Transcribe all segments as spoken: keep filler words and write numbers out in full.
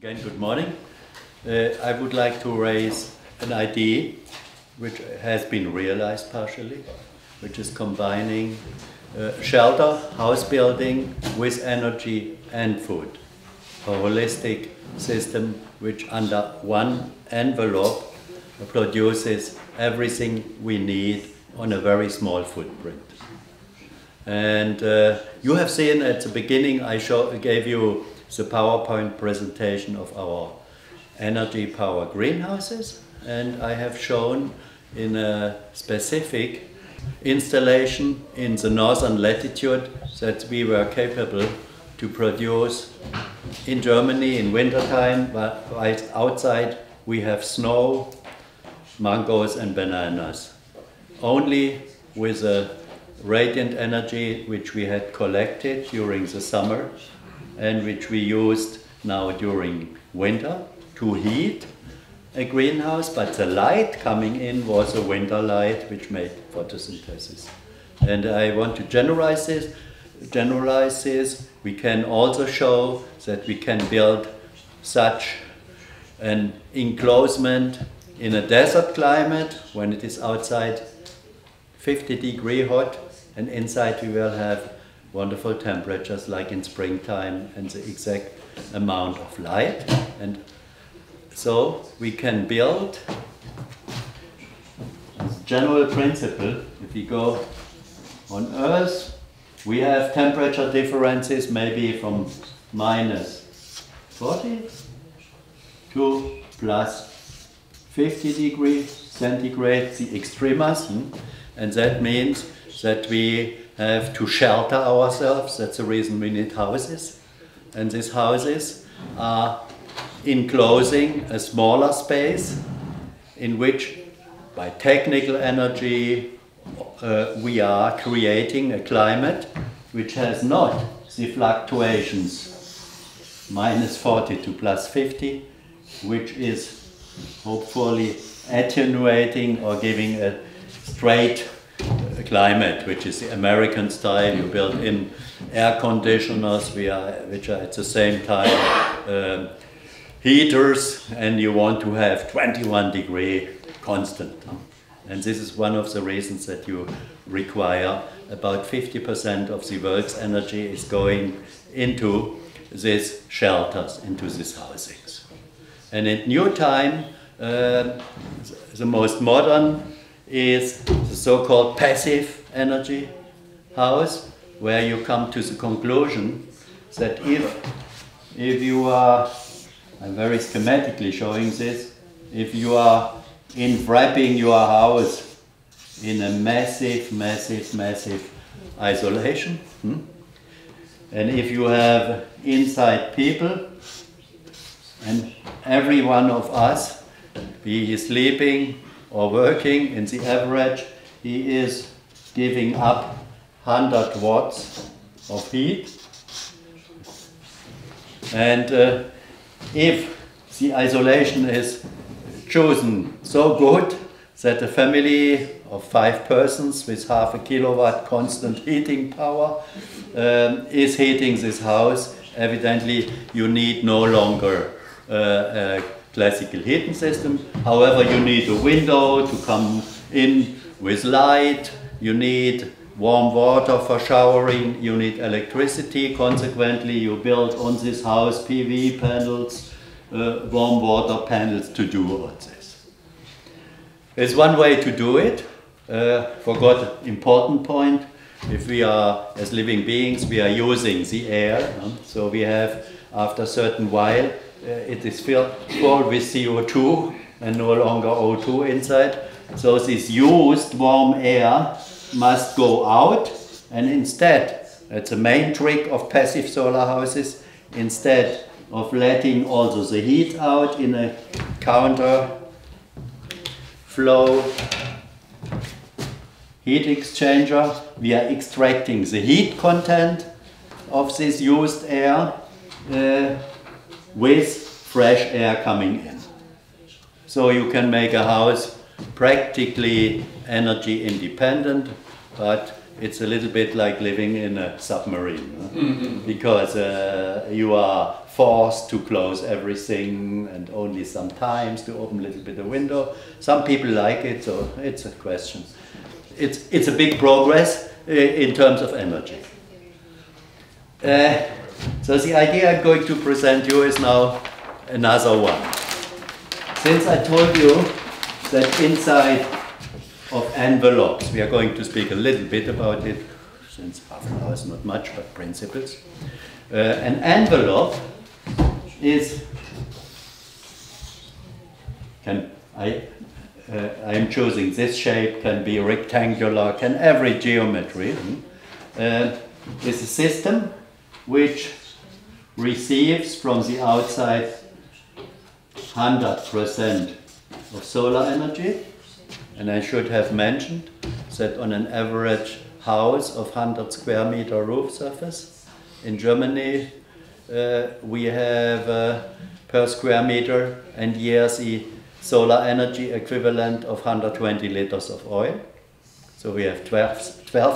Again, good morning. Uh, I would like to raise an idea which has been realized partially, which is combining uh, shelter, house building with energy and food. A holistic system which under one envelope produces everything we need on a very small footprint. And uh, you have seen at the beginning I show, gave you the PowerPoint presentation of our energy power greenhouses, and I have shown in a specific installation in the northern latitude that we were capable to produce in Germany in wintertime, but right outside we have snow, mangoes and bananas, only with a radiant energy which we had collected during the summer and which we used now during winter to heat a greenhouse, but the light coming in was a winter light which made photosynthesis. And I want to generalize this. Generalize this. We can also show that we can build such an enclosement in a desert climate when it is outside fifty degree hot, and inside we will have wonderful temperatures like in springtime and the exact amount of light. And so we can build, as a general principle, if we go on Earth, we have temperature differences maybe from minus forty to plus fifty degrees centigrade, the extremas, and that means that we have to shelter ourselves. That's the reason we need houses. And these houses are enclosing a smaller space in which, by technical energy, uh, we are creating a climate which has not the fluctuations minus forty to plus fifty, which is hopefully attenuating or giving a straight climate, which is the American style. You build in air conditioners, we are, which are at the same time um, heaters, and you want to have twenty-one degree constant. And this is one of the reasons that you require about fifty percent of the world's energy is going into these shelters, into these housings. And in new time, uh, the most modern is the so-called passive energy house, where you come to the conclusion that if, if you are, I'm very schematically showing this, if you are enwrapping your house in a massive, massive, massive isolation, hmm? and if you have inside people, and every one of us, be he sleeping or working, in the average, he is giving up one hundred watts of heat. And uh, if the isolation is chosen so good that a family of five persons with half a kilowatt constant heating power um, is heating this house, evidently you need no longer uh, a classical heating system. However, you need a window to come in with light, you need warm water for showering, you need electricity. Consequently, you build on this house P V panels, uh, warm water panels to do all this. There's one way to do it. Uh, forgot important point. If we are, as living beings, we are using the air. Um, so we have, after a certain while, Uh, it is filled full with C O two and no longer O two inside. So this used warm air must go out, and instead, that's the main trick of passive solar houses, instead of letting also the heat out in a counter flow heat exchanger, we are extracting the heat content of this used air uh, with fresh air coming in. So you can make a house practically energy independent, but it's a little bit like living in a submarine, huh? Mm-hmm. Because uh, you are forced to close everything and only sometimes to open a little bit the window. Some people like it, so it's a question. It's, it's a big progress in terms of energy. Uh, so the idea I'm going to present you is now another one. Since I told you that inside of envelopes, we are going to speak a little bit about it, since half an hour is not much, but principles. Uh, an envelope is, can I, uh, I am choosing this shape, can be rectangular, can every geometry, uh, is a system which receives from the outside one hundred percent of solar energy. And I should have mentioned that on an average house of one hundred square meter roof surface in Germany, uh, we have uh, per square meter and year the solar energy equivalent of one hundred twenty liters of oil. So we have twelve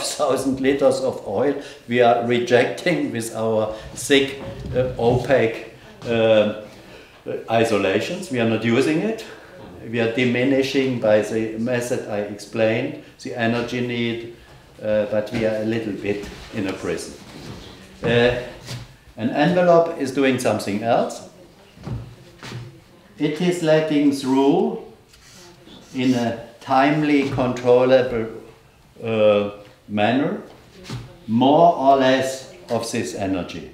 thousand liters of oil we are rejecting with our thick, uh, opaque uh, isolations. We are not using it. We are diminishing by the method I explained, the energy need, uh, but we are a little bit in a prison. Uh, an envelope is doing something else. It is letting through in a timely, controllable uh, manner more or less of this energy.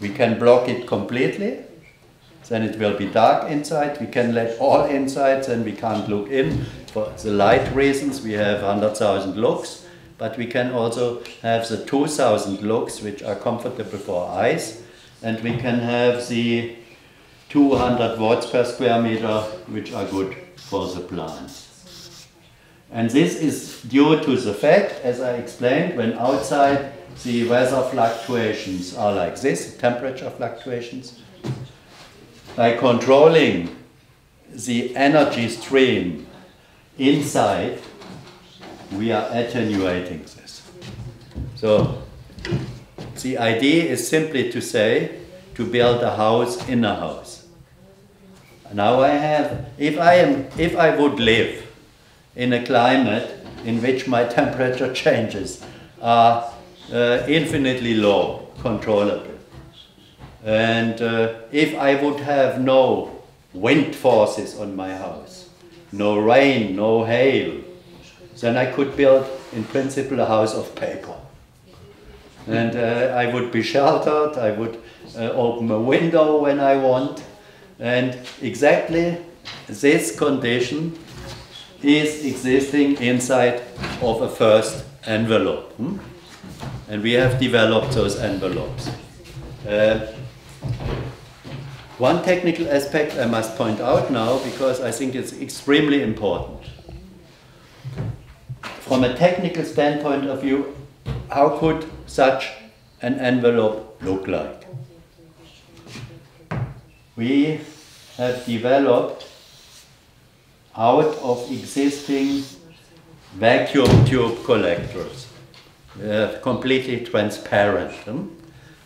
We can block it completely. Then it will be dark inside, we can let all inside, then we can't look in. For the light reasons, we have one hundred thousand lux, but we can also have the two thousand lux, which are comfortable for eyes, and we can have the two hundred watts per square meter, which are good for the plants. And this is due to the fact, as I explained, when outside the weather fluctuations are like this, temperature fluctuations, by controlling the energy stream inside, we are attenuating this. So the idea is simply to say, to build a house in a house. Now I have, if I am, if I would live in a climate in which my temperature changes are uh, infinitely low, controllable, and uh, if I would have no wind forces on my house, no rain, no hail, then I could build, in principle, a house of paper. And uh, I would be sheltered, I would uh, open a window when I want. And exactly this condition is existing inside of a first envelope. Hmm? And we have developed those envelopes. Uh, One technical aspect I must point out now, because I think it's extremely important. From a technical standpoint of view, how could such an envelope look like? We have developed out of existing vacuum tube collectors. They are completely transparent, hmm?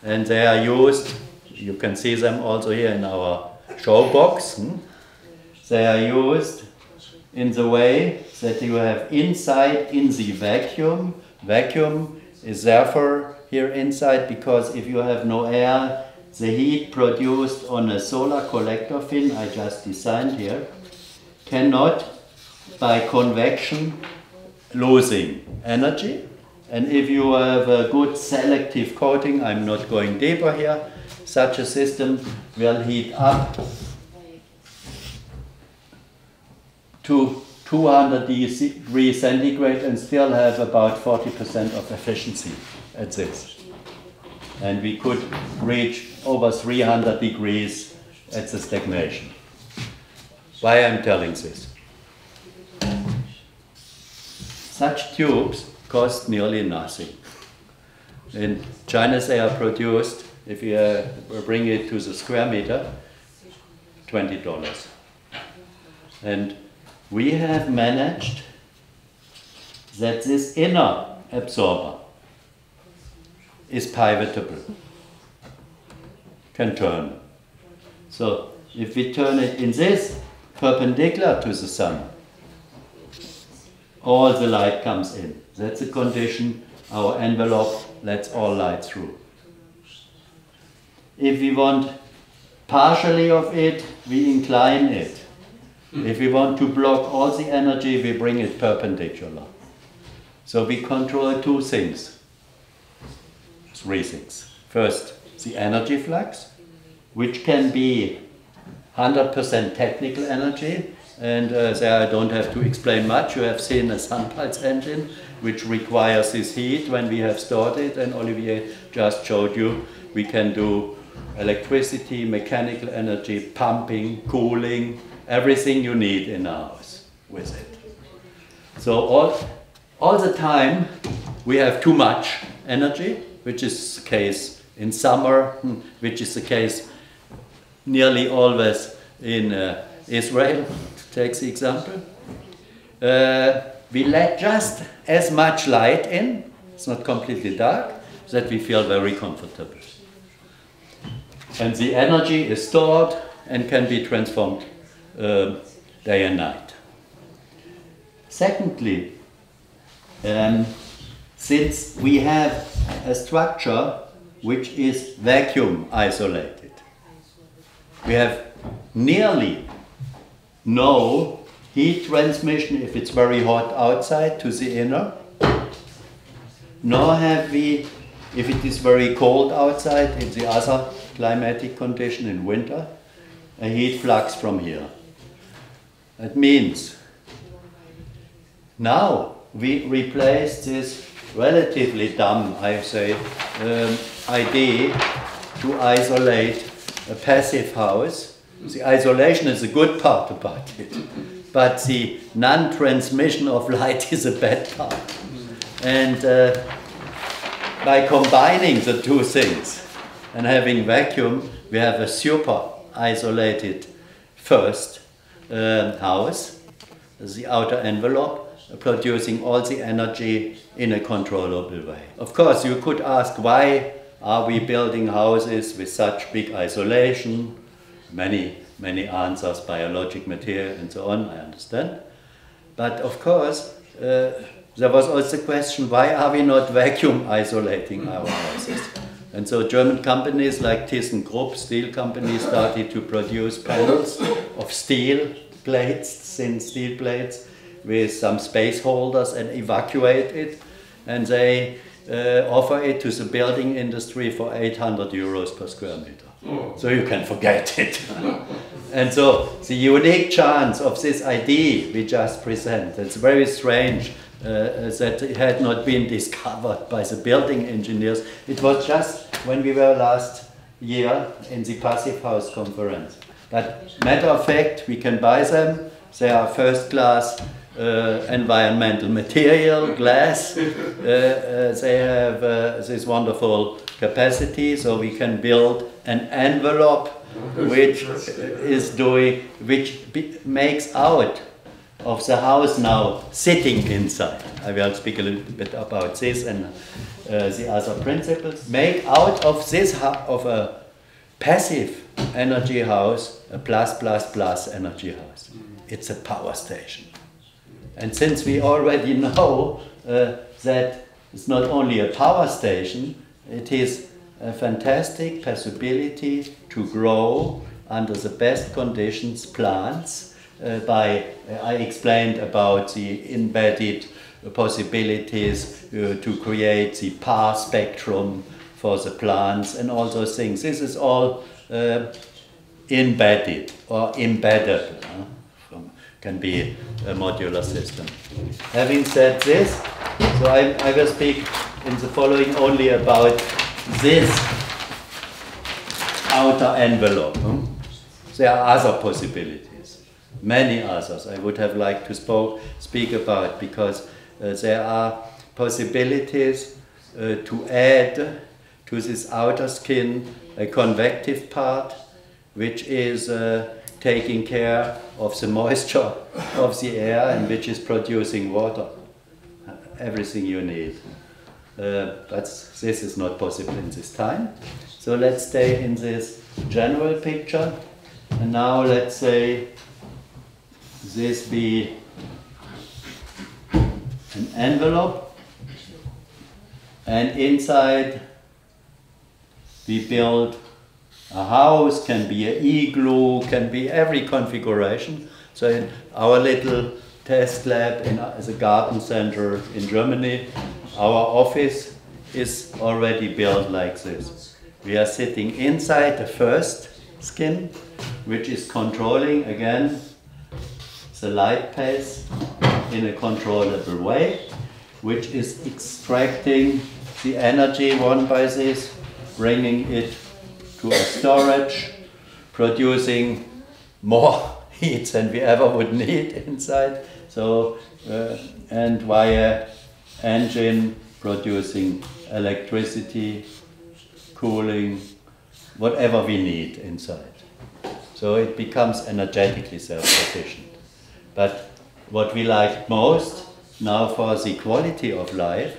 And they are used. You can see them also here in our show box. Hmm? They are used in the way that you have inside in the vacuum. Vacuum is therefore here inside because if you have no air, the heat produced on a solar collector fin I just designed here cannot by convection losing energy. And if you have a good selective coating, I'm not going deeper here, such a system will heat up to two hundred degrees centigrade and still have about forty percent of efficiency at this. And we could reach over three hundred degrees at the stagnation. Why I'm telling this? Such tubes cost nearly nothing. In China they are produced, if you uh, bring it to the square meter, twenty dollars. And we have managed that this inner absorber is pivotable, can turn. So if we turn it in this, perpendicular to the sun, all the light comes in. That's a condition, our envelope lets all light through. If we want partially of it, we incline it. If we want to block all the energy, we bring it perpendicular. So we control two things, three things. First, the energy flux, which can be one hundred percent technical energy, and uh, there I don't have to explain much. You have seen a Sunpulse engine, which requires this heat when we have stored it, and Olivier just showed you we can do electricity, mechanical energy, pumping, cooling, everything you need in a house with it. So all, all the time we have too much energy, which is the case in summer, which is the case nearly always in uh, Israel, to take the example. Uh, we let just as much light in, it's not completely dark, that we feel very comfortable. And the energy is stored and can be transformed uh, day and night. Secondly, um, since we have a structure which is vacuum isolated, we have nearly no heat transmission if it's very hot outside to the inner, nor have we, if it is very cold outside in the other climatic condition in winter, a heat flux from here. That means now we replace this relatively dumb, I say, um, idea to isolate a passive house. The isolation is a good part about it, but the non-transmission of light is a bad part. And uh, by combining the two things and having vacuum, we have a super isolated first uh, house, the outer envelope, producing all the energy in a controllable way. Of course, you could ask, why are we building houses with such big isolation? Many, many answers, biologic material and so on, I understand. But of course, uh, there was also the question, why are we not vacuum isolating our houses? And so German companies like ThyssenKrupp, steel companies, started to produce panels of steel plates, thin steel plates, with some space holders and evacuate it. And they uh, offer it to the building industry for eight hundred euros per square meter. Oh. So you can forget it. And so the unique chance of this idea we just present, it's very strange Uh, that had not been discovered by the building engineers. It was just when we were last year in the Passive House conference. But matter of fact, we can buy them. They are first class uh, environmental material, glass. Uh, uh, they have uh, this wonderful capacity, so we can build an envelope which is doing, which be, makes out of the house now sitting inside. I will speak a little bit about this and uh, the other principles. Make out of this, of a passive energy house, a plus plus plus energy house. It's a power station. And since we already know uh, that it's not only a power station, it is a fantastic possibility to grow under the best conditions plants. Uh, by, uh, I explained about the embedded possibilities uh, to create the power spectrum for the plants and all those things. This is all uh, embedded or embeddable, huh? From, can be a modular system. Having said this, so I, I will speak in the following only about this outer envelope. Huh? There are other possibilities. Many others I would have liked to spoke, speak about, because uh, there are possibilities uh, to add to this outer skin a convective part which is uh, taking care of the moisture of the air and which is producing water, everything you need. Uh, but this is not possible in this time. So let's stay in this general picture. And now let's say this be an envelope. And inside we build a house, can be an igloo, can be every configuration. So in our little test lab in the garden center in Germany, our office is already built like this. We are sitting inside the first skin, which is controlling again the light pace in a controllable way, which is extracting the energy won by this, bringing it to a storage, producing more heat than we ever would need inside. So, uh, and via engine producing electricity, cooling, whatever we need inside. So it becomes energetically self-sufficient. But what we like most now for the quality of life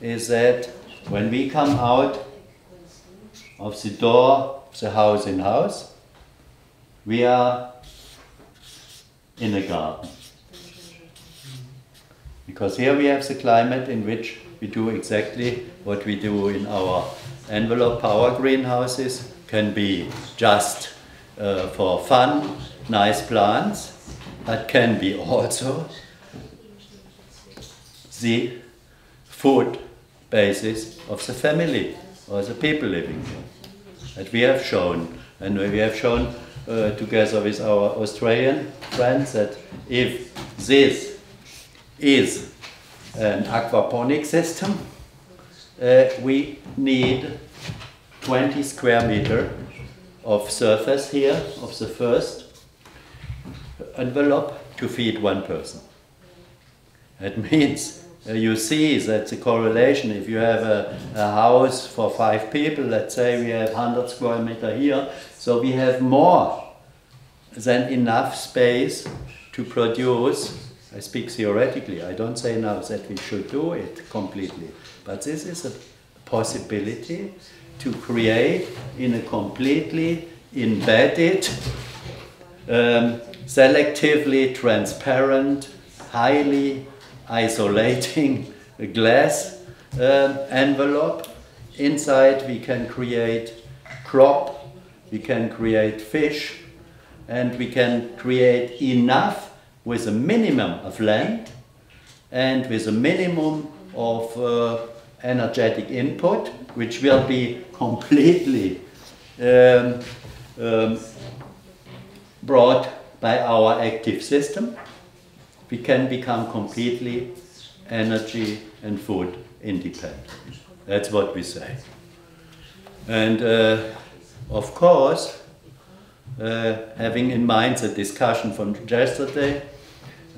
is that when we come out of the door, the house in house, we are in a garden. Because here we have the climate in which we do exactly what we do in our envelope power greenhouses. Can be just uh, for fun, nice plants, but can be also the food basis of the family or the people living here. That we have shown, and we have shown uh, together with our Australian friends, that if this is an aquaponic system, uh, we need twenty square meter of surface here of the first envelope to feed one person. That means uh, you see that the correlation, if you have a, a house for five people, let's say we have one hundred square meter here, so we have more than enough space to produce. I speak theoretically, I don't say now that we should do it completely, but this is a possibility to create in a completely embedded, um, selectively transparent, highly isolating glass um, envelope. Inside we can create crop, we can create fish, and we can create enough with a minimum of land and with a minimum of uh, energetic input, which will be completely um, um, brought by our active system. We can become completely energy and food independent. That's what we say. And uh, of course, uh, having in mind the discussion from yesterday,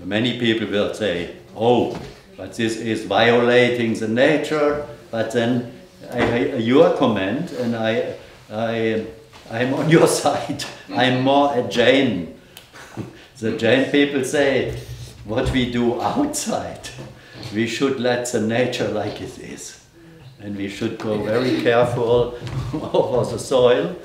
many people will say, oh, but this is violating the nature. But then I, I, your comment, and I, I, I'm on your side. I'm more a Jain. The Jain people say, what we do outside, we should let the nature like it is. And we should go very careful over the soil.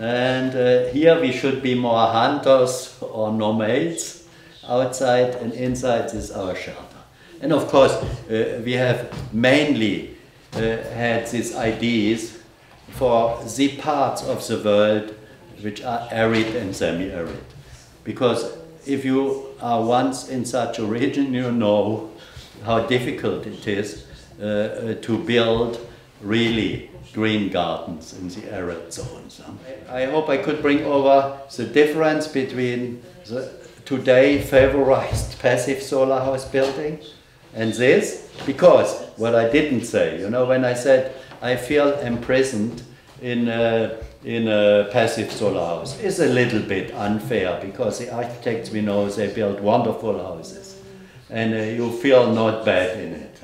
And uh, here we should be more hunters or nomades. Outside and inside is our shelter. And of course, uh, we have mainly uh, had these ideas for the parts of the world which are arid and semi-arid. Because if you are once in such a region, you know how difficult it is uh, to build really green gardens in the arid zones. I hope I could bring over the difference between the today favorized passive solar house building and this, because what I didn't say, you know, when I said I feel imprisoned in a, in a passive solar house, is a little bit unfair, because the architects we know, they build wonderful houses and uh, you feel not bad in it.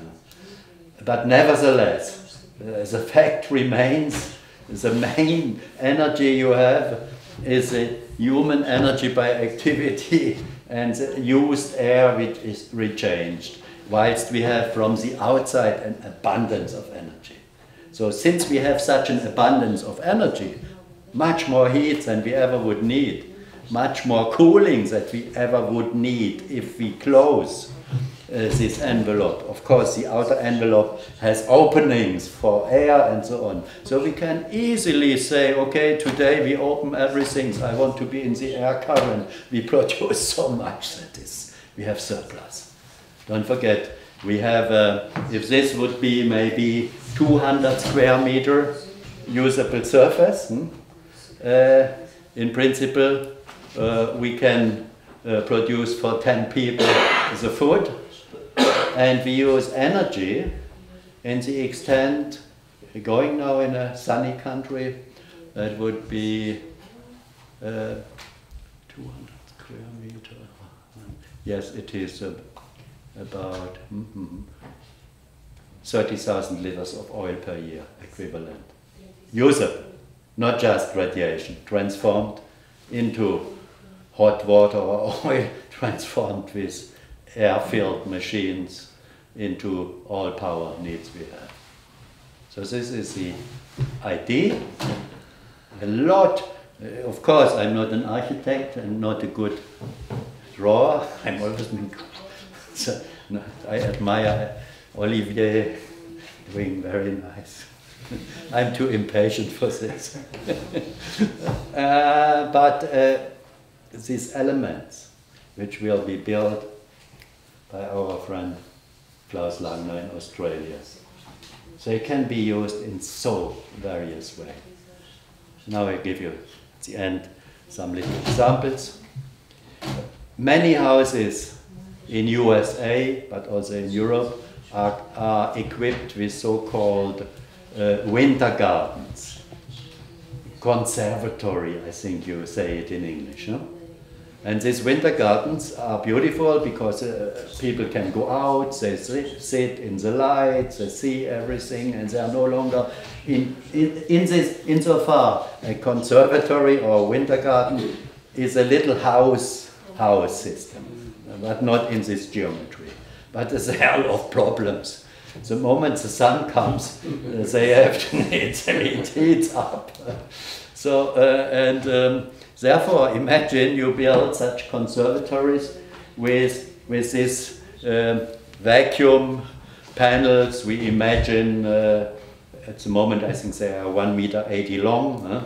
But nevertheless, uh, the fact remains, the main energy you have is a human energy by activity and the used air which is rechanged. whilst we have from the outside an abundance of energy. So since we have such an abundance of energy, much more heat than we ever would need, much more cooling than we ever would need if we close uh, this envelope. Of course, the outer envelope has openings for air and so on. So we can easily say, okay, today we open everything. I want to be in the air current. We produce so much that is, we have surplus. Don't forget, we have, uh, if this would be maybe two hundred square meter usable surface, hmm? uh, in principle, uh, we can uh, produce for ten people the food, and we use energy in the extent, going now in a sunny country, that would be uh, two hundred square meter. Yes, it is uh, about mm-hmm, thirty thousand liters of oil per year equivalent. Usable, not just radiation, transformed into hot water or oil, transformed with air-filled machines into all power needs we have. So this is the idea. A lot, of course, I'm not an architect and not a good drawer. I'm always, so, no, I admire Olivier doing very nice. I'm too impatient for this. uh, but uh, these elements, which will be built by our friend Klaus Langner in Australia, they can be used in so various ways. Now I give you, at the end, some little examples. Many houses in U S A, but also in Europe, are, are equipped with so-called Uh, winter gardens, conservatory, I think you say it in English. No? And these winter gardens are beautiful because uh, people can go out, they sit in the light, they see everything, and they are no longer in, in, in this, insofar a conservatory or winter garden is a little house, house system, but not in this geometry, but it's a hell of problems. The moment the sun comes, uh, they have to, it, it heats up. So, uh, and um, therefore, imagine you build such conservatories with, with these um, vacuum panels. We imagine, uh, at the moment, I think they are one meter eighty long. Huh?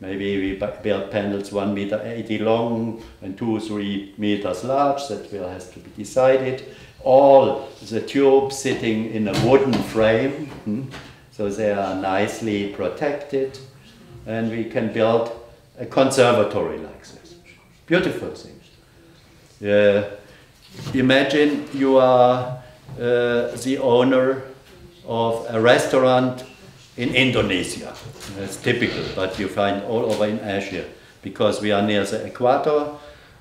Maybe we build panels one meter eighty long and two or three meters large. That will has to be decided. All the tubes sitting in a wooden frame, hmm? So they are nicely protected, and we can build a conservatory like this. Beautiful things. Uh, imagine you are uh, the owner of a restaurant in Indonesia. That's typical, but you find all over in Asia, because we are near the equator.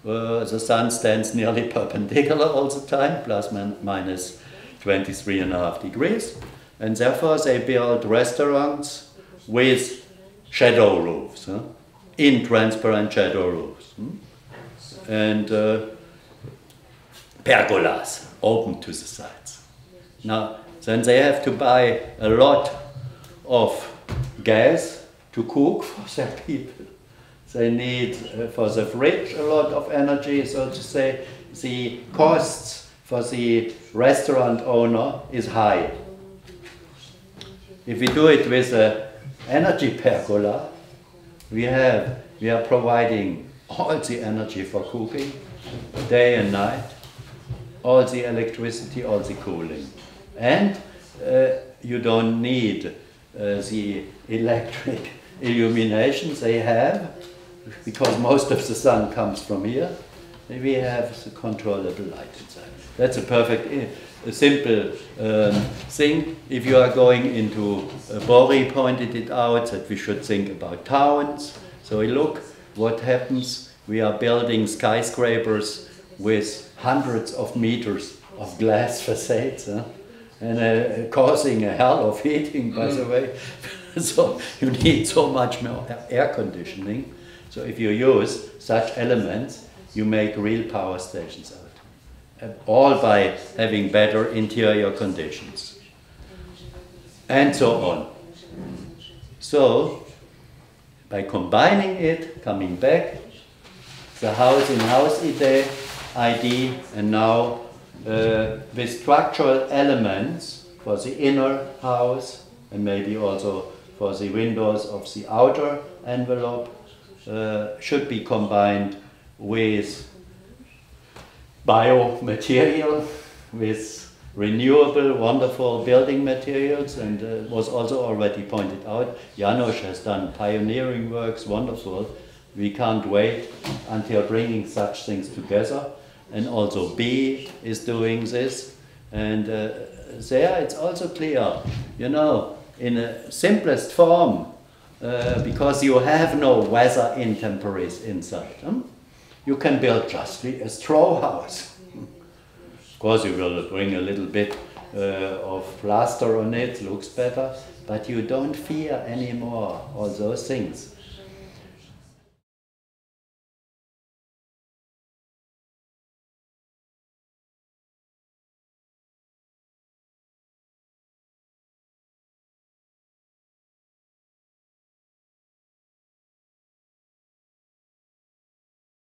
Uh, the sun stands nearly perpendicular all the time, plus minus twenty-three and a half degrees, and therefore they build restaurants with shadow roofs, huh? in transparent shadow roofs, hmm? and uh, pergolas open to the sides. Now, then they have to buy a lot of gas to cook for their people. They need uh, for the fridge a lot of energy, so to say. The costs for the restaurant owner is high. If we do it with an energy pergola, we have we are providing all the energy for cooking, day and night, all the electricity, all the cooling, and uh, you don't need uh, the electric illumination they have. Because most of the sun comes from here, we have the controllable light inside. That's a perfect, a simple um, thing. If you are going into, uh, Bori pointed it out, that we should think about towns. So we look what happens. We are building skyscrapers with hundreds of meters of glass facades, huh? and uh, causing a hell of heating, by mm. the way. So you need so much more air conditioning. So if you use such elements, you make real power stations out. all by having better interior conditions, and so on. So, by combining it, coming back, the house-in-house idea, and now uh, with structural elements for the inner house, and maybe also for the windows of the outer envelope, uh, should be combined with biomaterial, with renewable, wonderful building materials, and uh, was also already pointed out. Janosch has done pioneering works, wonderful. We can't wait until bringing such things together. And also B is doing this. And uh, there it's also clear, you know, in a simplest form, uh, because you have no weather intemperies inside. Hmm? You can build justly a straw house. Of course, you will bring a little bit uh, of plaster on it, looks better, but you don't fear anymore all those things.